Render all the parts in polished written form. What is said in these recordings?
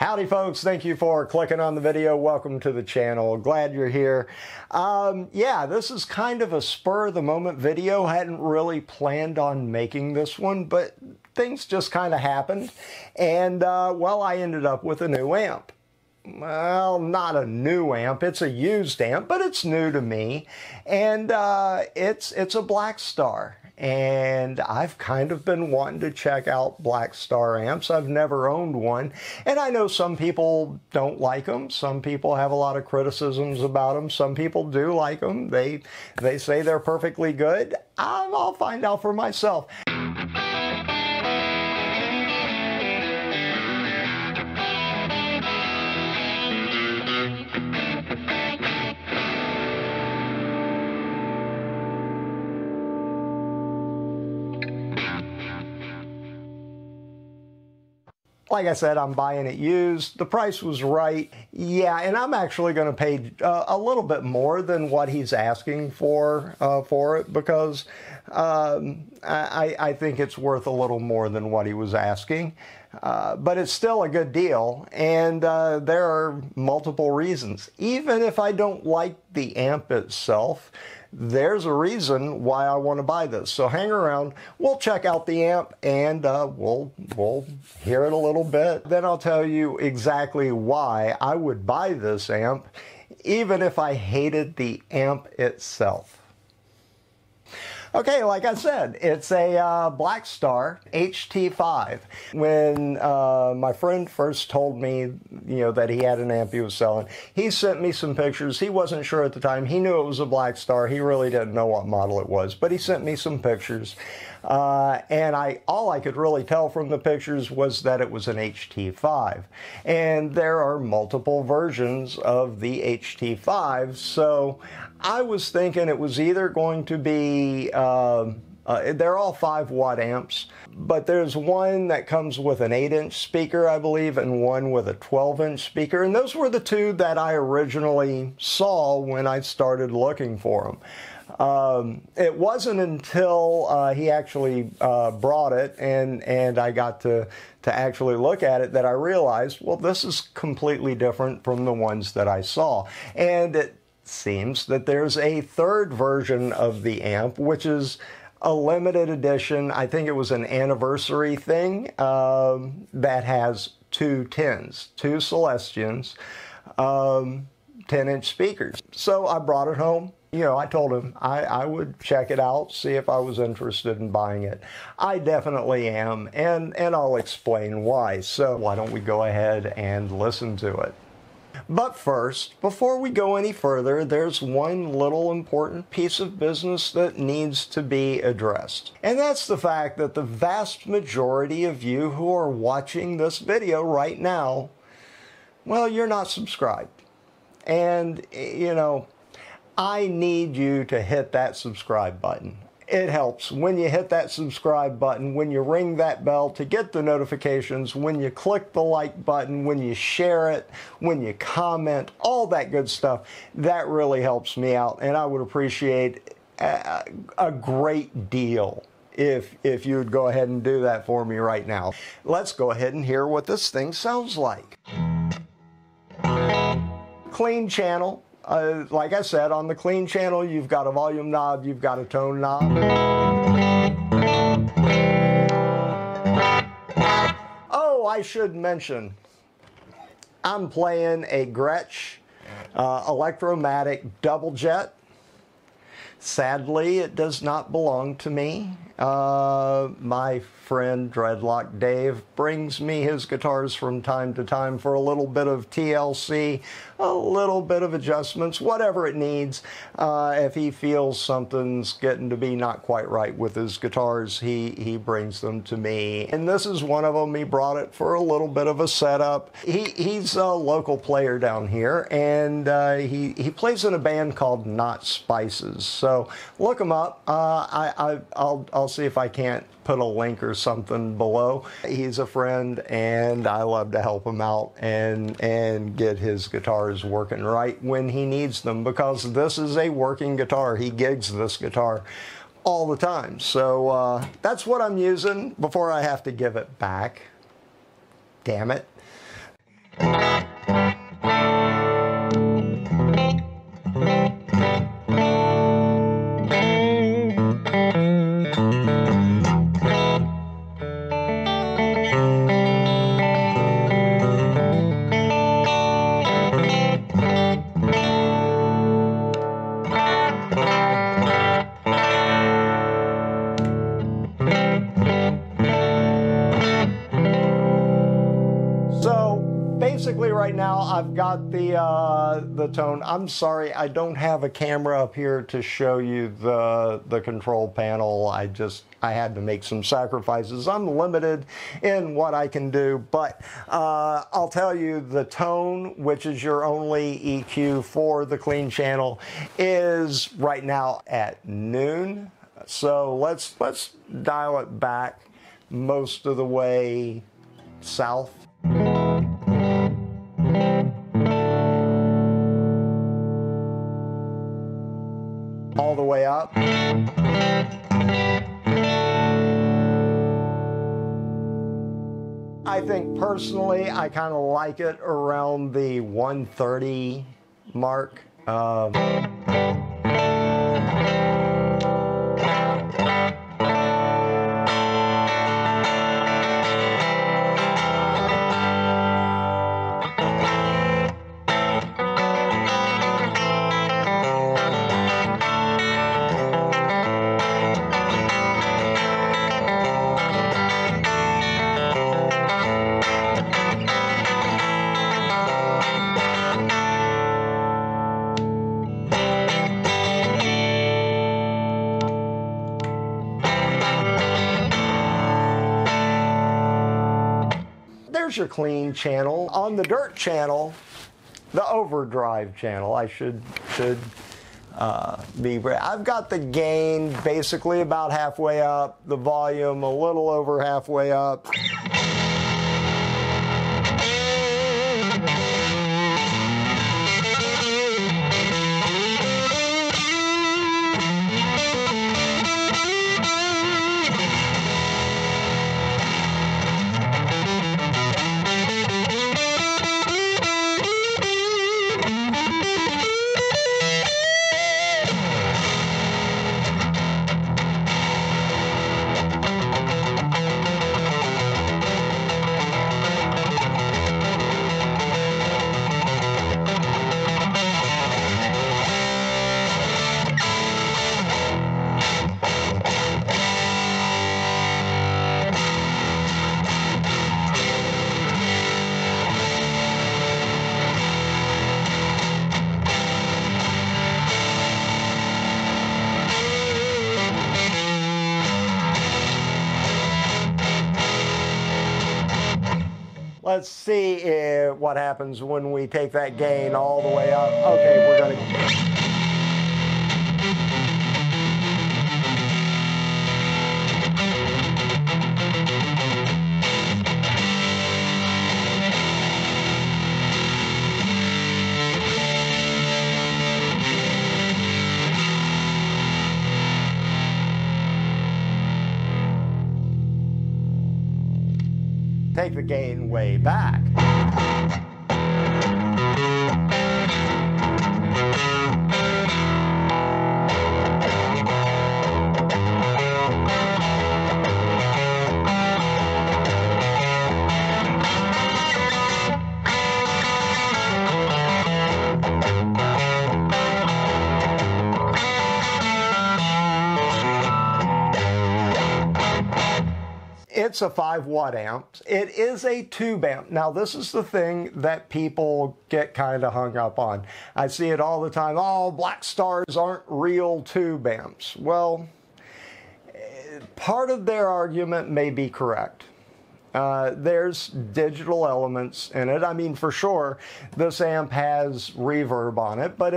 Howdy folks, thank you for clicking on the video. Welcome to the channel, glad you're here. Yeah, this is kind of a spur of the moment video. I hadn't really planned on making this one, but things just kind of happened. And well, I ended up with a new amp. Well, not a new amp, it's a used amp, but it's new to me. And it's a Blackstar. And I've kind of been wanting to check out Blackstar amps. I've never owned one. And I know some people don't like them. Some people have a lot of criticisms about them. Some people do like them. They say they're perfectly good. I'll find out for myself. Like I said, I'm buying it used. The price was right. Yeah, and I'm actually going to pay a little bit more than what he's asking for it, because I think it's worth a little more than what he was asking. But it's still a good deal, and there are multiple reasons. Even if I don't like the amp itself, there's a reason why I want to buy this. So hang around, we'll check out the amp, and we'll hear it a little bit. Then I'll tell you exactly why I would buy this amp, even if I hated the amp itself. Okay, like I said, it's a Blackstar HT5. When my friend first told me, that he had an amp he was selling, he sent me some pictures. He wasn't sure at the time. He knew it was a Blackstar. He really didn't know what model it was, but he sent me some pictures. And all I could really tell from the pictures was that it was an HT5. And there are multiple versions of the HT5, so I was thinking it was either going to be they're all 5-watt amps, but there's one that comes with an 8-inch speaker, I believe, and one with a 12-inch speaker. And those were the two that I originally saw when I started looking for them. It wasn't until he actually brought it and I got to actually look at it that I realized, well, this is completely different from the ones that I saw. And it seems that there's a third version of the amp, which is a limited edition. I think it was an anniversary thing that has two 10s, two Celestians, 10-inch speakers. So I brought it home. I told him I would check it out, see if I was interested in buying it. I definitely am, and I'll explain why. So why don't we go ahead and listen to it? But first, before we go any further, there's one little important piece of business that needs to be addressed. And that's the fact that the vast majority of you who are watching this video right now, well, you're not subscribed. And, I need you to hit that subscribe button. It helps when you hit that subscribe button, when you ring that bell to get the notifications, when you click the like button, when you share it, when you comment, all that good stuff. That really helps me out, and I would appreciate a great deal if you would go ahead and do that for me right now. Let's go ahead and hear what this thing sounds like. Clean channel. Like I said, on the clean channel, you've got a volume knob, you've got a tone knob. Oh, I should mention, I'm playing a Gretsch Electromatic Double Jet. Sadly, it does not belong to me. My friend Dreadlock Dave brings me his guitars from time to time for a little bit of TLC, a little bit of adjustments, whatever it needs. If he feels something's getting to be not quite right with his guitars, he brings them to me. And this is one of them. He brought it for a little bit of a setup. He's a local player down here, and he plays in a band called Not Spices. So look him up. I'll see if I can't put a link or something below. He's a friend, and I love to help him out and get his guitars working right when he needs them, because this is a working guitar. He gigs this guitar all the time. So that's what I'm using before I have to give it back. Damn it. Basically right now I've got the tone. I'm sorry, I don't have a camera up here to show you the control panel. I had to make some sacrifices. I'm limited in what I can do, but I'll tell you the tone, which is your only EQ for the clean channel, is right now at noon. So let's dial it back most of the way south. All the way up. I think personally, I kind of like it around the 130 mark. Your clean channel. On the dirt channel, the overdrive channel, I should be. I've got the gain basically about halfway up, the volume a little over halfway up. Let's see what happens when we take that gain all the way up. Okay, we're going to... take the gain way back. It's a 5 watt amp. It is a tube amp. Now this is the thing that people get kind of hung up on. I see it all the time. Oh, Blackstars aren't real tube amps. Well, part of their argument may be correct. There's digital elements in it. I mean, for sure, this amp has reverb on it, but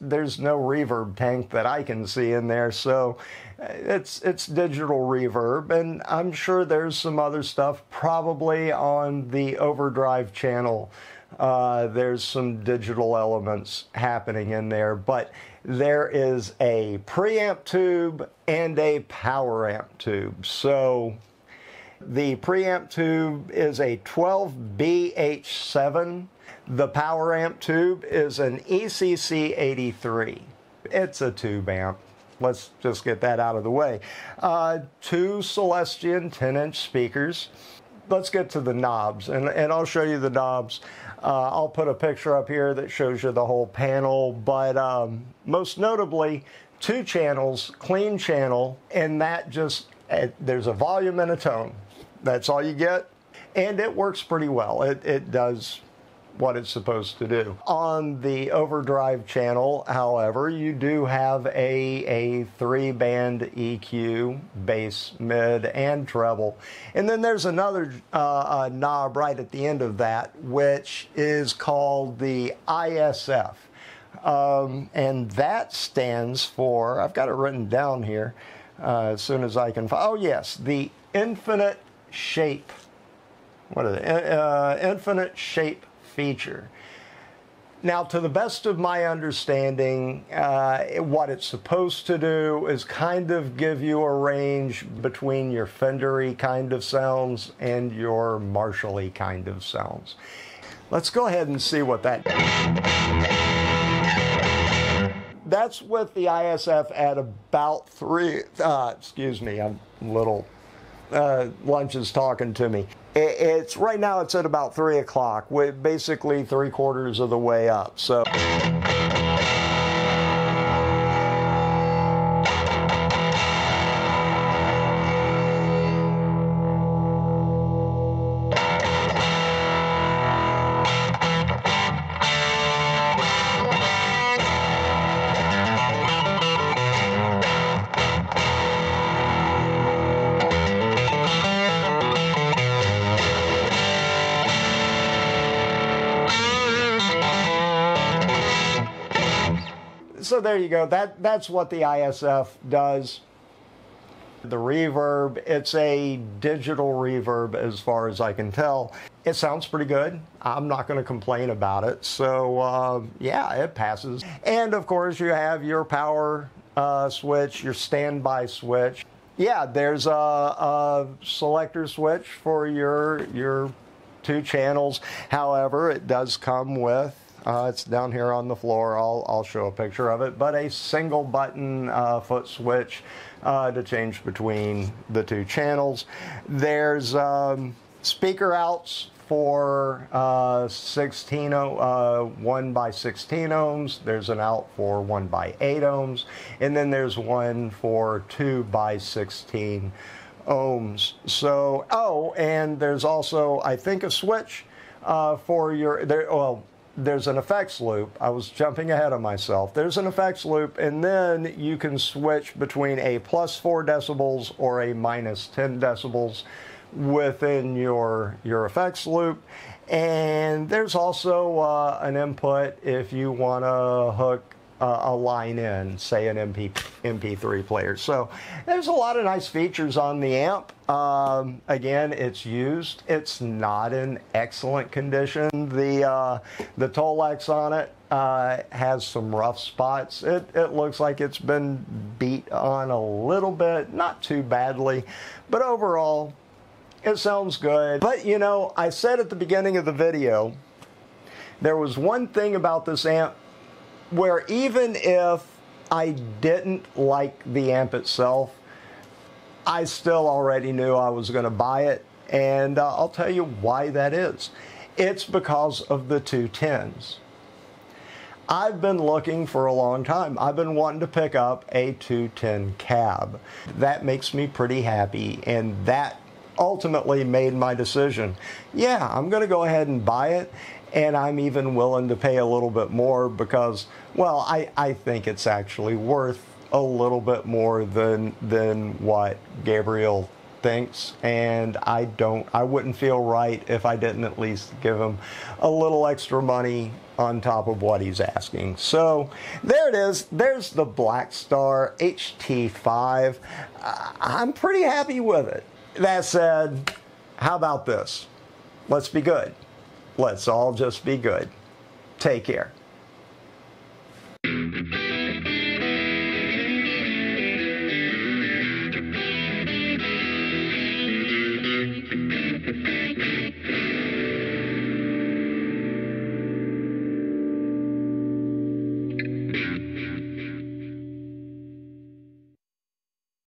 there's no reverb tank that I can see in there, so it's digital reverb, and I'm sure there's some other stuff probably on the overdrive channel. There's some digital elements happening in there, but there is a preamp tube and a power amp tube, so The preamp tube is a 12BH7. The power amp tube is an ECC83. It's a tube amp. Let's just get that out of the way. Two Celestian 10-inch speakers. Let's get to the knobs, and I'll show you the knobs. I'll put a picture up here that shows you the whole panel, but most notably, two channels, clean channel, and that just, there's a volume and a tone. That's all you get, and it works pretty well. It does what it's supposed to do. On the overdrive channel, however, you do have a three-band EQ, bass, mid, and treble. And then there's another knob right at the end of that, which is called the ISF. And that stands for, I've got it written down here as soon as I can find, oh yes, the Infinite Shape. What are they? Infinite Shape feature. Now, to the best of my understanding, what it's supposed to do is kind of give you a range between your Fender-y kind of sounds and your Marshall-y kind of sounds. Let's go ahead and see what that does. That's with the ISF at about three, excuse me, I'm little, lunch is talking to me. It's right now, it's at about 3 o'clock, basically 3/4 of the way up. So there you go. That's what the ISF does. The reverb, it's a digital reverb as far as I can tell. It sounds pretty good. I'm not going to complain about it. So yeah, it passes. And of course you have your power switch, your standby switch. Yeah, there's a selector switch for your two channels. However, it does come with it's down here on the floor. I'll show a picture of it, but a single button foot switch to change between the two channels. There's speaker outs for 1 by 16 ohms. There's an out for 1 by 8 ohms, and then there's one for 2 by 16 ohms. So, oh, and there's also, I think, a switch for your, there's an effects loop. I was jumping ahead of myself. There's an effects loop, and then you can switch between a +4 decibels or a -10 decibels within your effects loop. And there's also an input if you want to hook a line in, say, an MP3 player. So there's a lot of nice features on the amp. Again, it's used. It's not in excellent condition. The Tolex on it has some rough spots. It looks like it's been beat on a little bit, not too badly, but overall, it sounds good. But you know, I said at the beginning of the video, there was one thing about this amp where even if I didn't like the amp itself, I still already knew I was going to buy it, and I'll tell you why that is. It's because of the 210s. I've been looking for a long time. I've been wanting to pick up a 210 cab. That makes me pretty happy, and that ultimately made my decision. Yeah, I'm going to go ahead and buy it. And I'm even willing to pay a little bit more because, well, I think it's actually worth a little bit more than what Gabriel thinks. And I wouldn't feel right if I didn't at least give him a little extra money on top of what he's asking. So there it is. There's the Blackstar HT5. I'm pretty happy with it. That said, how about this? Let's be good. Let's all just be good. Take care.